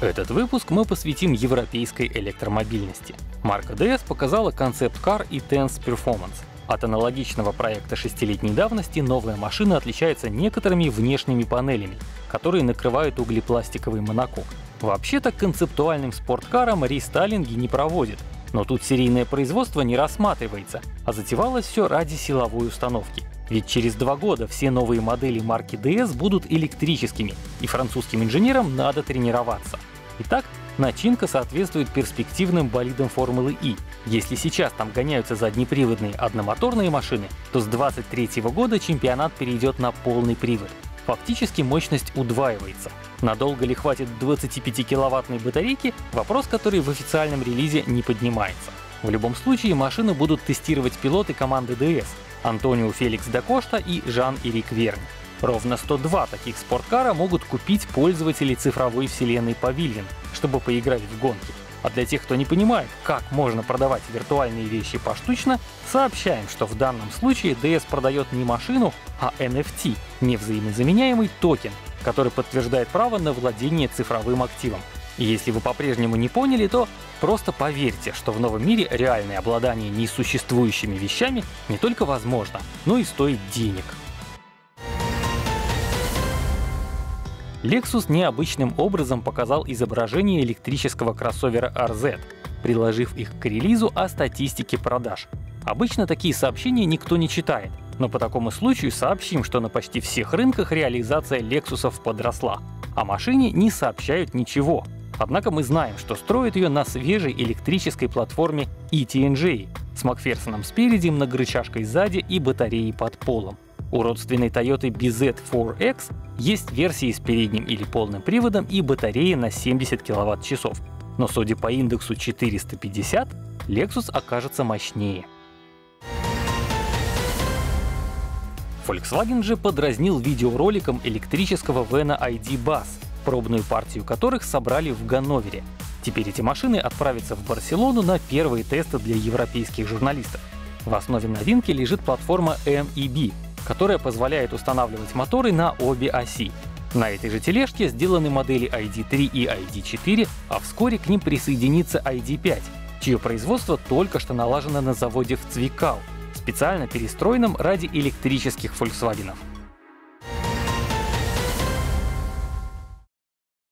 Этот выпуск мы посвятим европейской электромобильности. Марка DS показала концепт-кар E-Tense Performance. От аналогичного проекта 6-летней давности новая машина отличается некоторыми внешними панелями, которые накрывают углепластиковый монокок. Вообще-то концептуальным спорткарам рестайлинги не проводят, но тут серийное производство не рассматривается, а затевалось все ради силовой установки. Ведь через 2 года все новые модели марки DS будут электрическими, и французским инженерам надо тренироваться. Итак, начинка соответствует перспективным болидам Формулы E. Если сейчас там гоняются заднеприводные одномоторные машины, то с 2023 года чемпионат перейдет на полный привод. Фактически мощность удваивается. Надолго ли хватит 25-киловаттной батарейки — вопрос, который в официальном релизе не поднимается. В любом случае машину будут тестировать пилоты команды DS — Антониу Феликс да Кошта и Жан-Эрик Вернь. Ровно 102 таких спорткара могут купить пользователи цифровой вселенной Pavilion, чтобы поиграть в гонки. А для тех, кто не понимает, как можно продавать виртуальные вещи поштучно, сообщаем, что в данном случае DS продает не машину, а NFT — невзаимозаменяемый токен, который подтверждает право на владение цифровым активом. И если вы по-прежнему не поняли, то просто поверьте, что в новом мире реальное обладание несуществующими вещами не только возможно, но и стоит денег. Lexus необычным образом показал изображение электрического кроссовера RZ, приложив их к релизу о статистике продаж. Обычно такие сообщения никто не читает, но по такому случаю сообщим, что на почти всех рынках реализация Lexus'ов подросла. О машине не сообщают ничего. Однако мы знаем, что строят ее на свежей электрической платформе e-TNGA с МакФерсоном спереди, многорычажкой сзади и батареей под полом. У родственной Toyota BZ4X есть версии с передним или полным приводом и батарея на 70 кВт-часов, но судя по индексу 450, Lexus окажется мощнее. Volkswagen же подразнил видеороликом электрического вэна ID.Buzz, пробную партию которых собрали в Ганновере. Теперь эти машины отправятся в Барселону на первые тесты для европейских журналистов. В основе новинки лежит платформа MEB, которая позволяет устанавливать моторы на обе оси. На этой же тележке сделаны модели ID.3 и ID.4, а вскоре к ним присоединится ID.5, чье производство только что налажено на заводе в Цвикау, специально перестроенном ради электрических Volkswagen'ов.